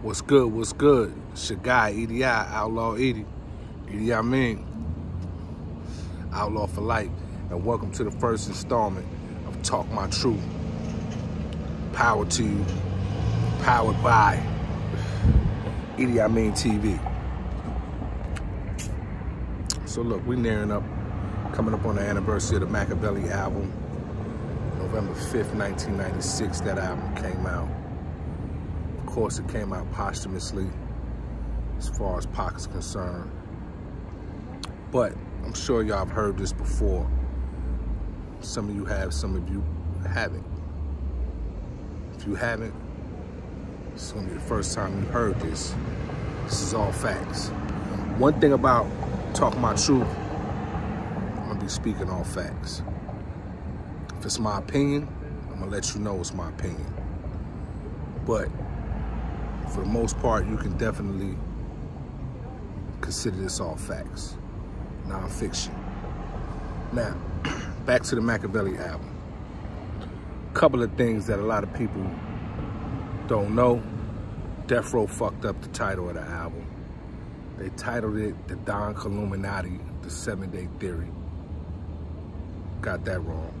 What's good, what's good? It's your guy, E.D.I., Outlaw E.D.I. E.D.I. Mean, Outlaw for life. And welcome to the first installment of Talk My Truth. Power to you. Powered by E.D.I. Mean TV. So look, we're nearing up, coming up on the anniversary of the Makaveli album. November 5th, 1996, that album came out. Of course, it came out posthumously as far as Pac's concerned. But I'm sure y'all have heard this before. Some of you have, some of you haven't. If you haven't, it's gonna be the first time you've heard this. This is all facts. One thing about Talk My Truth, I'm gonna be speaking all facts. If it's my opinion, I'm gonna let you know it's my opinion. But for the most part, you can definitely consider this all facts, non-fiction. Now, back to the Makaveli album. A couple of things that a lot of people don't know. Death Row fucked up the title of the album. They titled it The Don Killuminati, The 7-Day Theory. Got that wrong.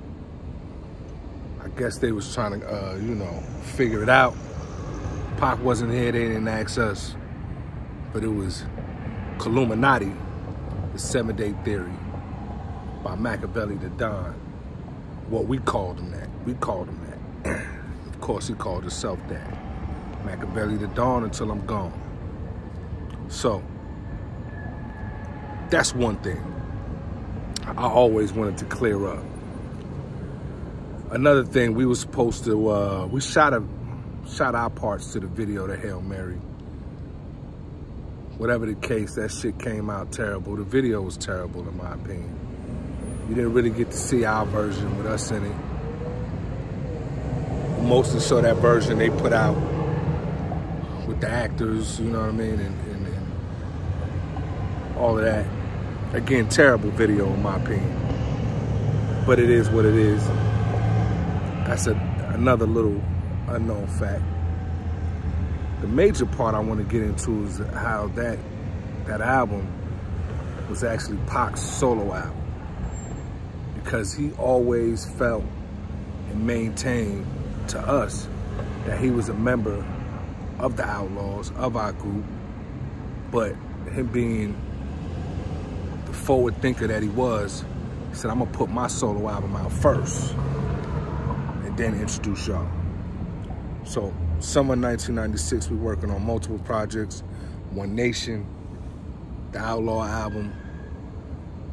I guess they was trying to, you know, figure it out. Pac wasn't here, they didn't ask us. But it was Killuminati, The 7-Day Theory by Makaveli the Don. Well, we called him that. We called him that. Of course, he called himself that. Makaveli the Don until I'm gone. So, that's one thing I always wanted to clear up. Another thing, we were supposed to, we shot our parts to the video to Hail Mary. Whatever the case, that shit came out terrible. The video was terrible, in my opinion. You didn't really get to see our version with us in it. Mostly saw that version they put out with the actors, you know what I mean, and all of that. Again, terrible video, in my opinion. But it is what it is. That's another little unknown fact. The major part I want to get into is how that album was actually Pac's solo album, because he always felt and maintained to us that he was a member of the Outlawz, of our group, but him being the forward thinker that he was, he said, I'm going to put my solo album out first. Then introduce y'all. So, summer 1996, we're working on multiple projects. One Nation, the Outlawz album.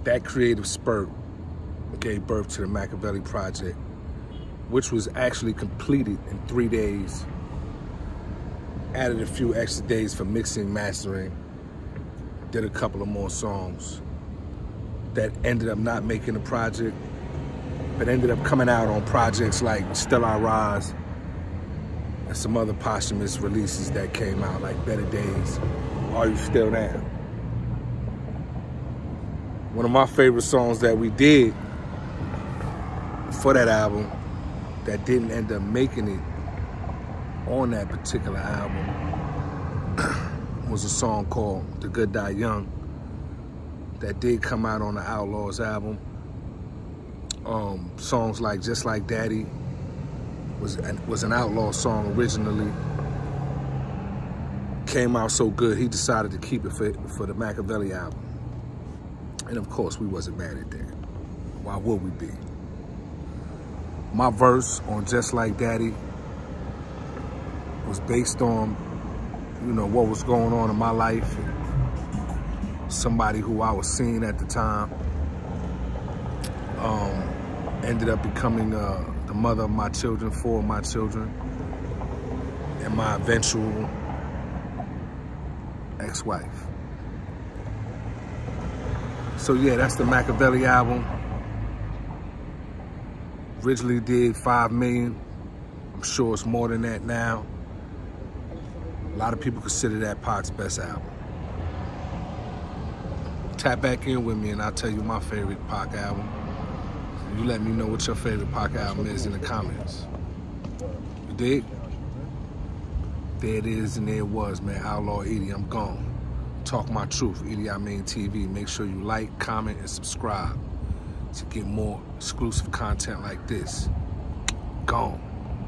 That creative spurt gave birth to the Makaveli project, which was actually completed in 3 days. Added a few extra days for mixing, mastering. Did a couple of more songs that ended up not making the project, but ended up coming out on projects like Still I Rise and some other posthumous releases that came out, like Better Days, Are You Still There? One of my favorite songs that we did for that album that didn't end up making it on that particular album was a song called The Good Die Young that did come out on the Outlawz album. Songs like Just Like Daddy was an Outlawz song originally. Came out so good, he decided to keep it for the Makaveli album. And of course, we wasn't mad at that. Why would we be? My verse on Just Like Daddy was based on, you know, what was going on in my life. Somebody who I was seeing at the time. Ended up becoming the mother of my children, 4 of my children, and my eventual ex-wife. So yeah, that's the Makaveli album. Originally did 5 million. I'm sure it's more than that now. A lot of people consider that Pac's best album. Tap back in with me and I'll tell you my favorite Pac album. You let me know what your favorite Pac album is in the comments. You dig? there it is and there it was, man. Outlaw E.D., I'm gone. Talk my truth, E.D.I. Mean TV. Make sure you like, comment, and subscribe to get more exclusive content like this. Gone.